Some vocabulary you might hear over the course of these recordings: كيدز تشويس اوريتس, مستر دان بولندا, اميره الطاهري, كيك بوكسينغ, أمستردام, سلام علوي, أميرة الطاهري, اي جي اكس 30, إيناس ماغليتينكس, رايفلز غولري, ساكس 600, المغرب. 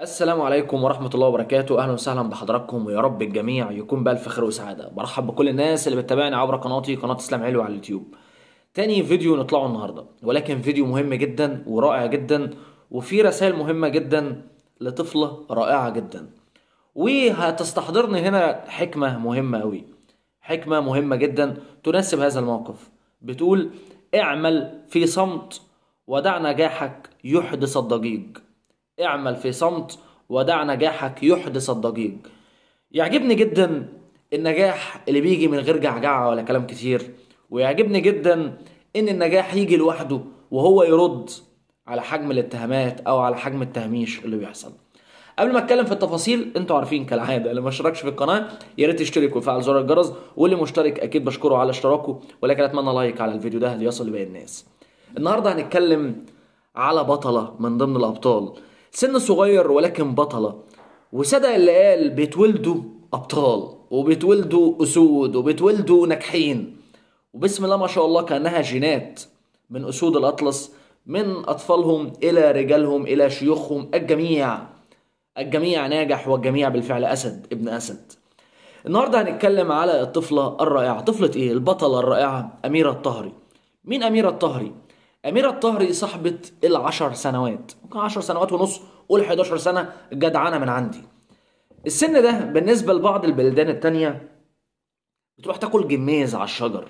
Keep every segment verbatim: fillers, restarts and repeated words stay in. السلام عليكم ورحمة الله وبركاته، أهلا وسهلا بحضراتكم ويا رب الجميع يكون بألف خير وسعادة. برحب بكل الناس اللي بتتابعني عبر قناتي قناة سلام علوي على اليوتيوب. تاني فيديو نطلعه النهاردة، ولكن فيديو مهم جدا ورائع جدا وفيه رسائل مهمة جدا لطفلة رائعة جدا، وهتستحضرني هنا حكمة مهمة أوي، حكمة مهمة جدا تناسب هذا الموقف. بتقول: اعمل في صمت ودع نجاحك يحدث الضجيج. اعمل في صمت ودع نجاحك يحدث الضجيج. يعجبني جدا النجاح اللي بيجي من غير جعجعه ولا كلام كتير، ويعجبني جدا ان النجاح يجي لوحده وهو يرد على حجم الاتهامات او على حجم التهميش اللي بيحصل. قبل ما اتكلم في التفاصيل، انتوا عارفين كالعاده اللي ما اشتركش في القناه يا ريت يشترك ويفعل زر الجرس، واللي مشترك اكيد بشكره على اشتراكه، ولكن اتمنى لايك على الفيديو ده ليصل لباقي الناس. النهارده هنتكلم على بطله من ضمن الابطال، سن صغير ولكن بطلة. وصدق اللي قال بيتولدوا أبطال وبيتولدوا أسود وبيتولدوا ناجحين، وبسم الله ما شاء الله كأنها جينات من أسود الأطلس، من أطفالهم إلى رجالهم إلى شيوخهم، الجميع الجميع ناجح والجميع بالفعل أسد ابن أسد. النهاردة هنتكلم على الطفلة الرائعة، طفلة إيه؟ البطلة الرائعة أميرة الطاهري. مين أميرة الطاهري؟ أميرة الطاهري صاحبة العشر سنوات، ممكن عشر سنوات ونص، قول حداشر سنة جدعانة من عندي. السن ده بالنسبة لبعض البلدان التانية بتروح تاكل جميز على الشجر،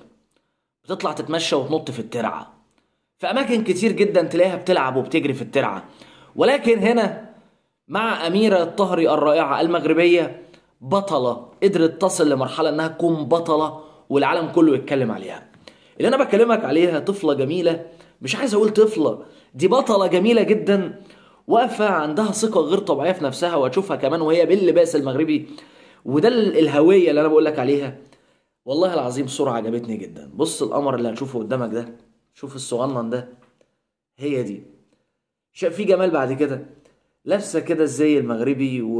بتطلع تتمشى وتنط في الترعة، في أماكن كتير جدا تلاقيها بتلعب وبتجري في الترعة. ولكن هنا مع أميرة الطاهري الرائعة المغربية، بطلة قدرت تصل لمرحلة إنها تكون بطلة والعالم كله يتكلم عليها. اللي أنا بكلمك عليها طفلة جميلة، مش عايز اقول طفلة، دي بطلة جميلة جدا واقفة عندها ثقة غير طبيعية في نفسها، وهتشوفها كمان وهي باللباس المغربي، وده الهوية اللي انا بقول لك عليها. والله العظيم صورة عجبتني جدا، بص القمر اللي هتشوفه قدامك ده، شوف الصغنن ده، هي دي. شاف في جمال بعد كده، لابسة كده الزي المغربي و...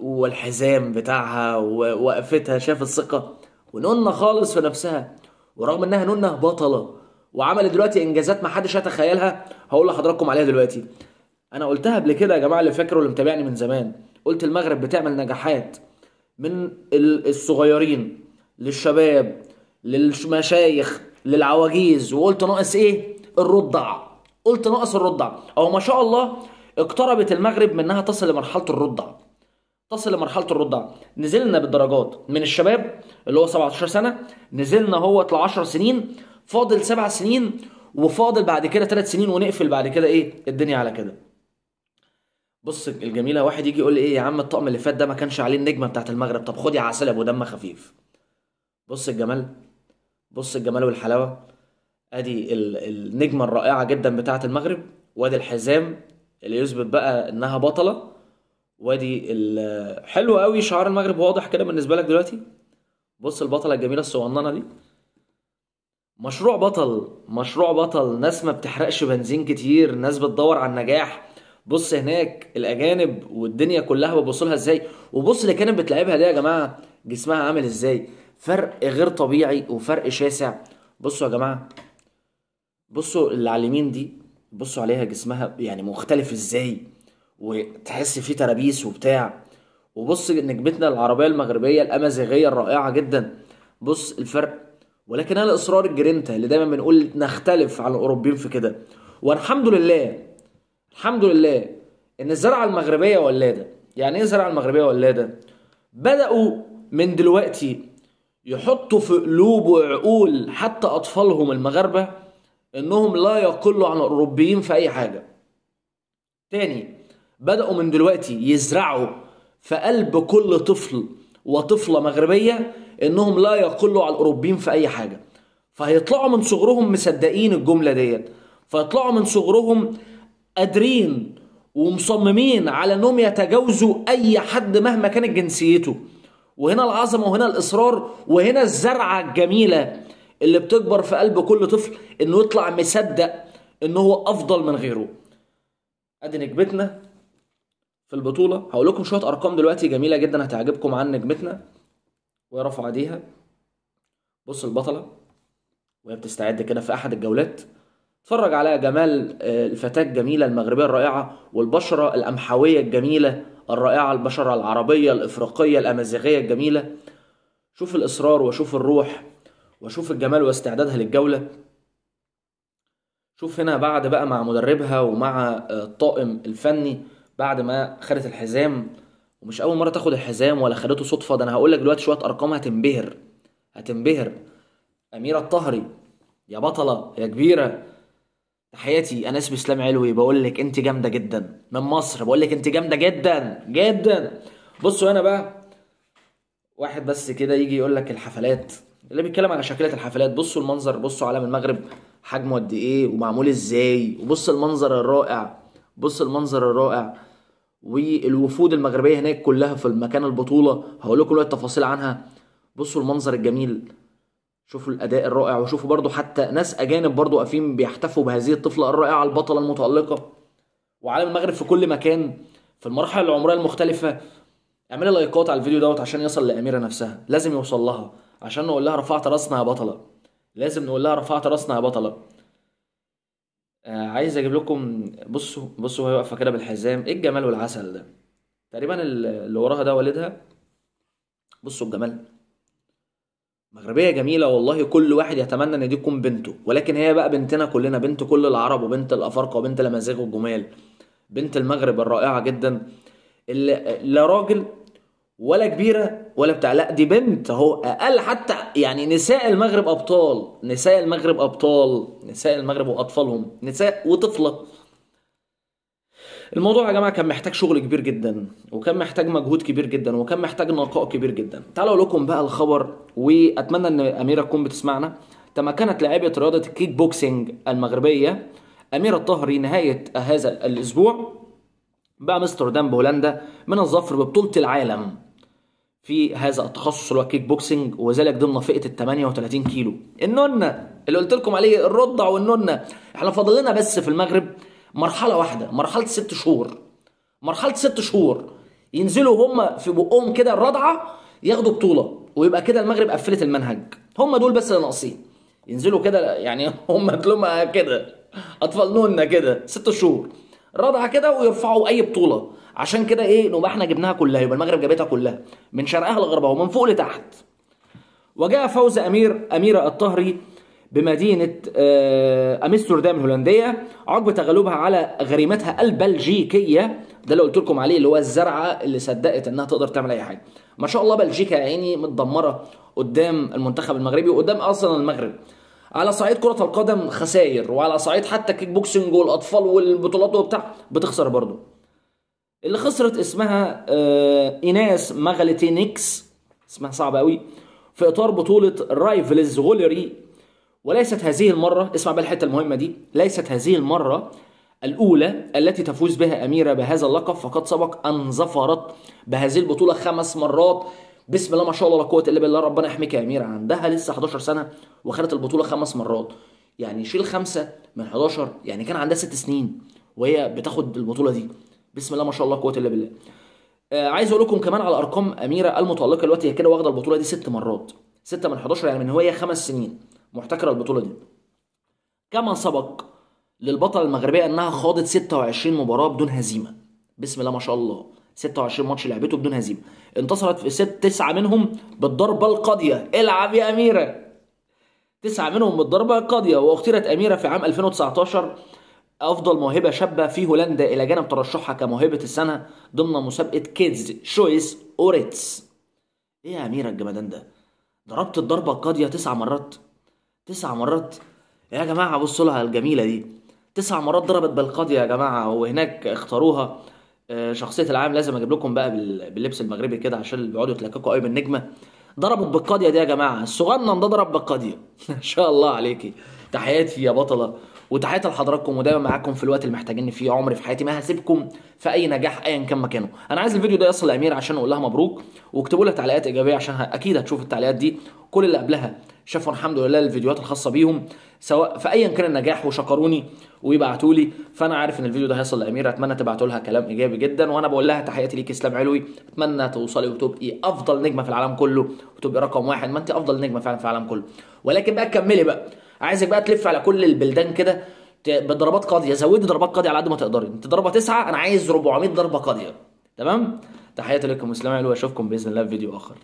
والحزام بتاعها ووقفتها، شاف الثقة ونونة خالص في نفسها، ورغم انها نونة بطلة وعملت دلوقتي انجازات ما حدش هيتخيلها هقول لحضراتكم عليها دلوقتي. انا قلتها قبل كده يا جماعه، اللي فاكره واللي متابعني من زمان، قلت المغرب بتعمل نجاحات من الصغيرين للشباب للمشايخ للعواجيز، وقلت ناقص ايه؟ الرضع، قلت ناقص الرضع، او ما شاء الله اقتربت المغرب من انها تصل لمرحله الرضع، تصل لمرحله الرضع. نزلنا بالدرجات من الشباب اللي هو سبعتاشر سنه، نزلنا هوت ل عشر سنين، فاضل سبع سنين، وفاضل بعد كده ثلاث سنين ونقفل بعد كده ايه الدنيا على كده. بص الجميله، واحد يجي يقول لي ايه يا عم الطقم اللي فات ده ما كانش عليه النجمه بتاعت المغرب، طب خد يا عسل ابو دم خفيف. بص الجمال، بص الجمال والحلاوه، ادي النجمه الرائعه جدا بتاعت المغرب، وادي الحزام اللي يثبت بقى انها بطله، وادي حلو قوي شعار المغرب واضح كده بالنسبه لك دلوقتي. بص البطله الجميله الصغننه دي، مشروع بطل، مشروع بطل، ناس ما بتحرقش بنزين كتير، ناس بتدور على النجاح. بص هناك الاجانب والدنيا كلها ببصولها ازاي، وبص اللي كانت بتلعبها دي يا جماعه جسمها عامل ازاي، فرق غير طبيعي وفرق شاسع. بصوا يا جماعه، بصوا اللي على اليمين دي، بصوا عليها جسمها يعني مختلف ازاي، وتحس فيه ترابيس وبتاع. وبص نجمتنا العربيه المغربيه الامازيغيه الرائعه جدا، بص الفرق. ولكن انا اصرار الجرينتا اللي دايما بنقول نختلف عن الاوروبيين في كده، والحمد لله الحمد لله ان الزراعه المغربيه ولاده. يعني ايه الزراعه المغربيه ولاده؟ بداوا من دلوقتي يحطوا في قلوب وعقول حتى اطفالهم المغاربه انهم لا يقلوا عن الاوروبيين في اي حاجه. تاني، بداوا من دلوقتي يزرعوا في قلب كل طفل وطفله مغربيه انهم لا يقلوا على الاوروبيين في اي حاجه، فهيطلعوا من صغرهم مصدقين الجمله ديت، فيطلعوا من صغرهم قادرين ومصممين على انهم يتجاوزوا اي حد مهما كانت جنسيته. وهنا العظمه وهنا الاصرار وهنا الزرعه الجميله اللي بتكبر في قلب كل طفل انه يطلع مصدق ان هو افضل من غيره. ادي نجمتنا في البطوله، هقول لكم شويه ارقام دلوقتي جميله جدا هتعجبكم عن نجمتنا وهي رافعه ايديها. بص البطله وهي بتستعد كده في احد الجولات اتفرج على جمال الفتاة الجميلة المغربية الرائعة والبشرة القمحوية الجميلة الرائعة، البشرة العربية الإفريقية الأمازيغية الجميلة. شوف الإصرار وشوف الروح وشوف الجمال واستعدادها للجولة. شوف هنا بعد بقى مع مدربها ومع الطاقم الفني بعد ما خدت الحزام، ومش أول مرة تاخد الحزام ولا خدته صدفة، ده أنا هقولك دلوقتي شوية أرقام هتنبهر هتنبهر. أميرة الطاهري يا بطلة يا كبيرة، تحياتي. أنا اسمي سلام علوي، بقولك أنت جامدة جدا من مصر، بقولك أنت جامدة جدا جدا. بصوا هنا بقى واحد بس كده يجي يقولك الحفلات، اللي بيتكلم على شكلات الحفلات. بصوا المنظر، بصوا علم المغرب حجمه قد ايه ومعمول ازاي، وبص المنظر الرائع، بص المنظر الرائع. والوفود المغربيه هناك كلها في المكان البطوله، هقول لكم دلوقتي التفاصيل عنها. بصوا المنظر الجميل، شوفوا الاداء الرائع، وشوفوا برضو حتى ناس اجانب برضو واقفين بيحتفوا بهذه الطفله الرائعه البطله المتالقه. وعلم المغرب في كل مكان في المرحله العمريه المختلفه. اعملي لايكات على الفيديو دوت عشان يصل لاميره نفسها، لازم يوصل لها عشان نقول لها رفعت راسنا يا بطله، لازم نقول لها رفعت راسنا يا بطله. آه عايز اجيب لكم، بصوا بصوا وهي واقفه كده بالحزام، ايه الجمال والعسل ده. تقريبا اللي وراها ده والدها. بصوا الجمال، مغربيه جميله والله، كل واحد يتمنى ان دي تكون بنته، ولكن هي بقى بنتنا كلنا، بنت كل العرب وبنت الافارقه وبنت الامازيغ والجمال، بنت المغرب الرائعه جدا اللي لا راجل ولا كبيره ولا بتاع، لا دي بنت اهو، اقل حتى يعني. نساء المغرب ابطال، نساء المغرب ابطال، نساء المغرب واطفالهم، نساء وطفله. الموضوع يا جماعه كان محتاج شغل كبير جدا، وكان محتاج مجهود كبير جدا، وكان محتاج نقاء كبير جدا. تعالوا اقول لكم بقى الخبر، واتمنى ان اميره تكون بتسمعنا. تمكنت لاعبه رياضه الكيك بوكسينج المغربيه اميره الطاهري نهايه هذا الاسبوع بقى مستر دان بولندا من الظفر ببطوله العالم في هذا التخصص اللي هو الكيك بوكسنج، وذلك ضمن فئه ال ثمانية وثلاثين كيلو. النونه اللي قلت لكم عليه، الرضع والنونه، احنا فاضل لنا بس في المغرب مرحله واحده، مرحله ست شهور، مرحله ست شهور ينزلوا هم في بقهم كده الرضعه ياخدوا بطوله، ويبقى كده المغرب قفلت المنهج. هم دول بس اللي ناقصين، ينزلوا كده يعني، هم تلومها كده اطفال نونه كده ست شهور رضعه كده ويرفعوا اي بطوله. عشان كده ايه، نبقى احنا جبناها كلها، يبقى المغرب جابتها كلها من شرقها لغربها ومن فوق لتحت. وجاء فوز امير اميره الطاهري بمدينه امستردام الهولنديه عقب تغلبها على غريمتها البلجيكيه، ده اللي قلت لكم عليه اللي هو الزرعه اللي صدقت انها تقدر تعمل اي حاجه. ما شاء الله بلجيكا يا عيني متدمره قدام المنتخب المغربي وقدام اصلا المغرب. على صعيد كرة القدم خسائر، وعلى صعيد حتى الكيك بوكسنج والأطفال والبطولات وبتاع بتخسر برضه. اللي خسرت اسمها آه إيناس ماغليتينكس، اسمها صعب قوي، في إطار بطولة رايفلز غولري. وليست هذه المرة، اسمع بقى الحتة المهمة دي، ليست هذه المرة الأولى التي تفوز بها أميرة بهذا اللقب، فقد سبق أن ظفرت بهذه البطولة خمس مرات. بسم الله ما شاء الله لا قوة إلا بالله، ربنا يحميك يا أميرة. عندها لسه حداشر سنة وخدت البطولة خمس مرات، يعني شيل خمسة من حداشر، يعني كان عندها ست سنين وهي بتاخد البطولة دي. بسم الله ما شاء الله لا قوة إلا بالله. آه عايز أقول لكم كمان على أرقام أميرة المتألقة دلوقتي، هي كده واخدة البطولة دي ست مرات، ستة من حداشر، يعني من وهي خمس سنين محتكرة البطولة دي. كما سبق للبطلة المغربية أنها خاضت ستة وعشرين مباراة بدون هزيمة. بسم الله ما شاء الله، ستة وعشرين ماتش لعبته بدون هزيمه، انتصرت في ست تسعه منهم بالضربه القاضيه. العب يا اميره، تسعه منهم بالضربه القاضيه. واختيرت اميره في عام ألفين وتسعتاشر افضل موهبه شابه في هولندا، الى جانب ترشحها كموهبه السنه ضمن مسابقه كيدز تشويس اوريتس. ايه يا اميره الجمدان ده، ضربت الضربه القاضيه تسع مرات، تسع مرات يا جماعه. بصوا لها الجميله دي، تسع مرات ضربت بالقاضيه يا جماعه. وهناك اختاروها شخصية العام، لازم اجيب لكم بقى باللبس المغربي كده عشان اللي بيقعدوا يتلككوا قوي بالنجمة. ضربت بالقاضية دي يا جماعة، الصغنن ده ضرب بالقاضية. ان شاء الله عليكي، تحياتي يا بطلة وتحياتي لحضراتكم، ودايما معاكم في الوقت اللي محتاجيني فيه. عمري في حياتي ما هسيبكم في اي نجاح ايا كان مكانه. انا عايز الفيديو ده يصل لأميرة عشان اقول لها مبروك، واكتبوا لها تعليقات ايجابية عشان اكيد هتشوف التعليقات دي. كل اللي قبلها شافوا الحمد لله الفيديوهات الخاصه بيهم سواء في ايا كان النجاح وشكروني ويبعتوا لي، فانا عارف ان الفيديو ده هيصل لاميره. اتمنى تبعتوا لها كلام ايجابي جدا، وانا بقول لها تحياتي ليكي اسلام علوي، اتمنى توصلي وتبقي افضل نجمه في العالم كله وتبقي رقم واحد. ما انت افضل نجمه فعلا في العالم كله، ولكن بقى تكملي بقى، عايزك بقى تلف على كل البلدان كده، بضربات قاضيه، زودي ضربات قاضيه على قد ما تقدري. انت ضربه تسعة، انا عايز أربعمية ضربه قاضيه. تمام، تحياتي لكم وسلام علوي، اشوفكم باذن الله في فيديو اخر.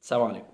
سلام عليكم.